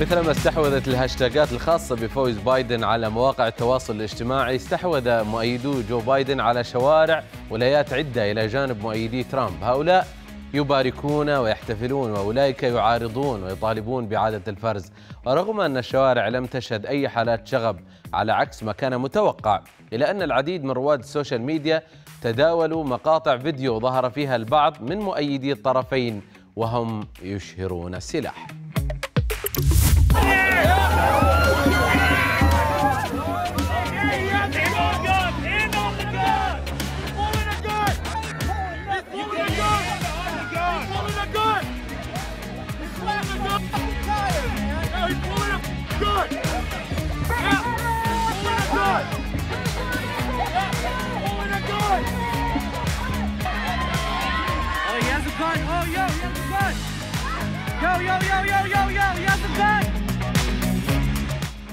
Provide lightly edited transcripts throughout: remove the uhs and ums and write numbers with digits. مثلما استحوذت الهاشتاجات الخاصة بفوز بايدن على مواقع التواصل الاجتماعي، استحوذ مؤيدو جو بايدن على شوارع ولايات عدة إلى جانب مؤيدي ترامب. هؤلاء يباركون ويحتفلون، وأولئك يعارضون ويطالبون بإعادة الفرز. ورغم أن الشوارع لم تشهد أي حالات شغب على عكس ما كان متوقع، إلا أن العديد من رواد السوشيال ميديا تداولوا مقاطع فيديو ظهر فيها البعض من مؤيدي الطرفين وهم يشهرون السلاح.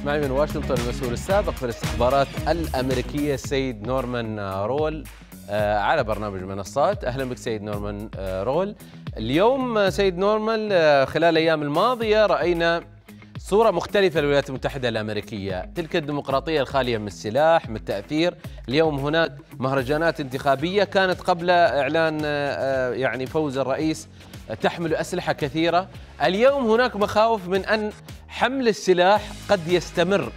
معي من واشنطن المسؤول السابق في الاستخبارات الأمريكية السيد نورمان رول على برنامج منصات. أهلا بك سيد نورمان رول. اليوم سيد نورمان، خلال الأيام الماضية رأينا صورة مختلفة للولايات المتحدة الأمريكية، تلك الديمقراطية الخالية من السلاح، من التأثير. اليوم هناك مهرجانات انتخابية كانت قبل إعلان يعني فوز الرئيس تحمل أسلحة كثيرة. اليوم هناك مخاوف من أن حمل السلاح قد يستمر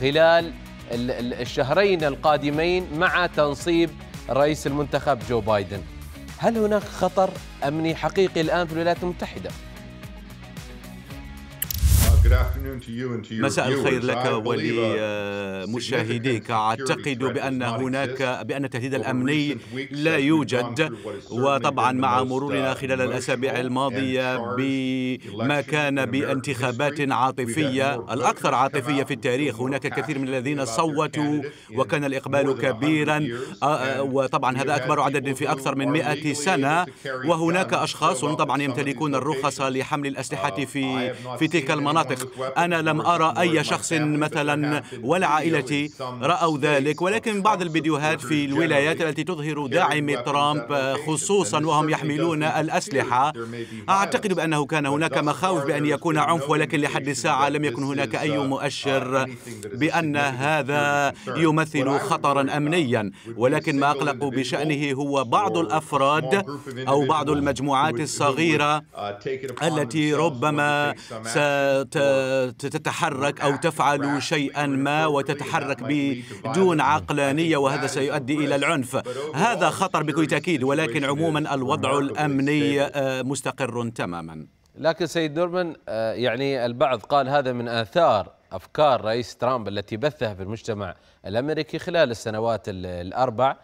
خلال الشهرين القادمين مع تنصيب الرئيس المنتخب جو بايدن. هل هناك خطر أمني حقيقي الآن في الولايات المتحدة؟ مساء الخير لك ولمشاهديك. أعتقد بأن تهديد الأمني لا يوجد، وطبعا مع مرورنا خلال الأسابيع الماضية بما كان بانتخابات عاطفية، الأكثر عاطفية في التاريخ، هناك الكثير من الذين صوتوا وكان الإقبال كبيرا، وطبعا هذا أكبر عدد في أكثر من 100 سنة. وهناك أشخاص طبعا يمتلكون الرخصة لحمل الأسلحة في تلك المناطق. أنا لم أرى أي شخص مثلا ولا عائلتي رأوا ذلك، ولكن بعض الفيديوهات في الولايات التي تظهر داعمي ترامب خصوصا وهم يحملون الأسلحة. أعتقد بأنه كان هناك مخاوف بأن يكون عنف، ولكن لحد الساعة لم يكن هناك أي مؤشر بأن هذا يمثل خطرا أمنيا. ولكن ما أقلق بشأنه هو بعض الأفراد أو بعض المجموعات الصغيرة التي ربما تتحرك أو تفعل شيئا ما وتتحرك بدون عقلانية، وهذا سيؤدي إلى العنف. هذا خطر بكل تأكيد، ولكن عموما الوضع الأمني مستقر تماما. لكن سيد نورمان، يعني البعض قال هذا من آثار أفكار رئيس ترامب التي بثها في المجتمع الأمريكي خلال السنوات الأربع.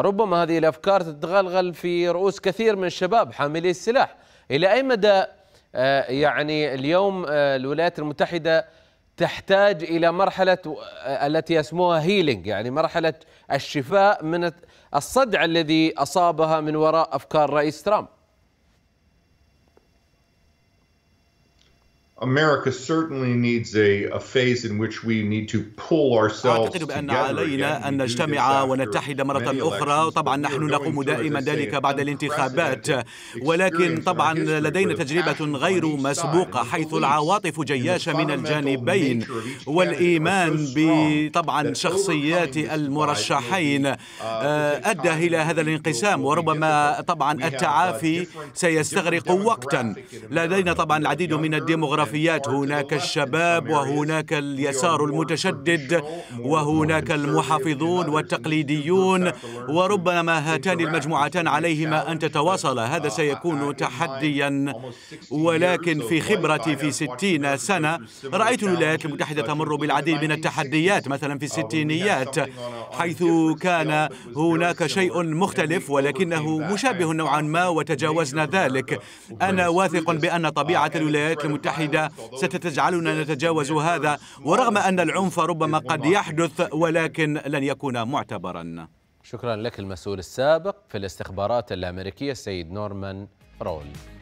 ربما هذه الأفكار تتغلغل في رؤوس كثير من الشباب حاملي السلاح. إلى أي مدى يعني اليوم الولايات المتحدة تحتاج إلى مرحلة التي يسموها هيلينج، يعني مرحلة الشفاء من الصدع الذي أصابها من وراء أفكار رئيس ترامب؟ أعتقد بأن علينا أن نجتمع ونتحد مرة أخرى. طبعا نحن نقوم دائما ذلك بعد الانتخابات، ولكن طبعا لدينا تجربة غير مسبوقة حيث العواطف جياشة من الجانبين، والإيمان بطبعا شخصيات المرشحين أدى إلى هذا الانقسام. وربما طبعا التعافي سيستغرق وقتا. لدينا طبعا العديد من الديموغرافيات، هناك الشباب وهناك اليسار المتشدد وهناك المحافظون والتقليديون، وربما هاتان المجموعتان عليهما أن تتواصلا. هذا سيكون تحديا، ولكن في خبرتي في 60 سنة رأيت الولايات المتحدة تمر بالعديد من التحديات، مثلا في الستينيات حيث كان هناك شيء مختلف ولكنه مشابه نوعا ما وتجاوزنا ذلك. أنا واثق بأن طبيعة الولايات المتحدة ستتجعلنا نتجاوز هذا، ورغم أن العنف ربما قد يحدث ولكن لن يكون معتبرا. شكرا لك المسؤول السابق في الاستخبارات الأمريكية السيد نورمان رول.